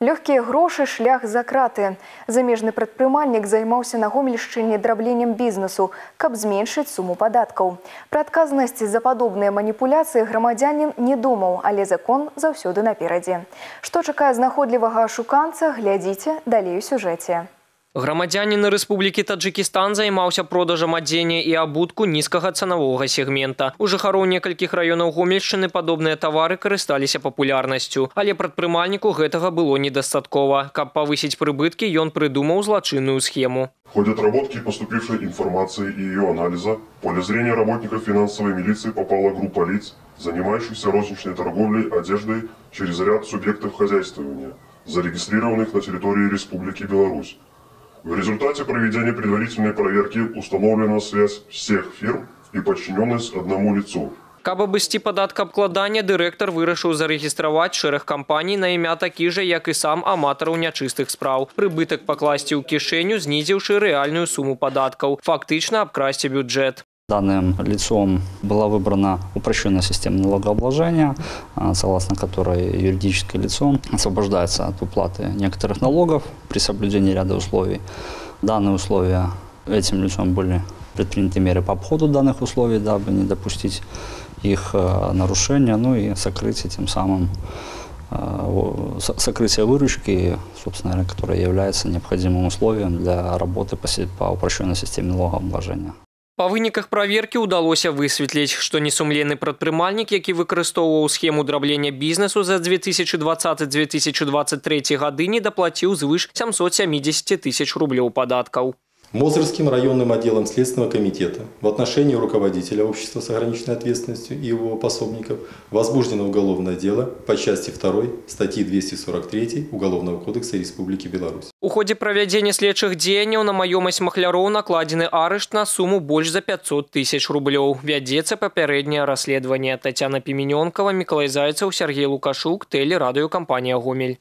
Легкие гроши, шлях за краты. Замежный предпринимальник займался на Гомельщине дробленнем бизнесу, каб зменшить сумму податков. Про отказность за подобные манипуляции громадянин не думал, але закон завсёды напереди. Что чекает знаходливого шуканца, глядите далее в сюжете. Громадянин Республики Таджикистан займаўся продажам адзення і абутку нізкага цанавога сегмента. У жыхароў некалькіх раёнаў Гомельшчыны падобныя тавары карысталіся папулярнасцю, але прадпрымальніку гэтага было недастаткова. Каб павысіць прыбыткі, ён прыдумаў злачынную схему. В ходе отработки поступившей информации и ее анализа в поле зрения работников финансовой милиции попала группа лиц, занимающихся розничной торговлей одеждой через ряд субъектов хозяйствования, зарегистрированных на территории Республики Беларусь. В результате проведения предварительной проверки установлена связь всех фирм и подчиненность одному лицу. Каб абысці падаткаабкладання, директор вырашыў зарэгістраваць шэраг кампаній на імя такі же, як і сам, аматараў нячыстых справ. Прыбытак пакласці ў кішэню, знізіўшы рэальную суму падаткаў, фактычна абкрасці бюджет. Данным лицом была выбрана упрощенная система налогообложения, согласно которой юридическое лицо освобождается от уплаты некоторых налогов при соблюдении ряда условий. Данные условия этим лицом были предприняты меры по обходу данных условий, дабы не допустить их нарушения, ну и сокрытие тем самым сокрытие выручки, собственно, которая является необходимым условием для работы по упрощенной системе налогообложения. Па выніках праверкі ўдалося высветліць, што несумленны прадпрымальнік, які выкарыстоўваў схему драблення бізнесу за 2020-2023 гады, недаплаціў звыш 770 тысяч рублёў падаткаў. Мозырским районным отделом Следственного комитета в отношении руководителя общества с ограниченной ответственностью и его пособников возбуждено уголовное дело по части 2 статьи 243 Уголовного кодекса Республики Беларусь. У ходе проведения следчих деяний на маёмасць махляроў накладены арешт на сумму больше за 500 тысяч рублёў. Вядзецца попереднее расследование. Татьяна Пимененкова, Миколай Зайцев, Сергей Лукашук, телерадиокомпания Гомель.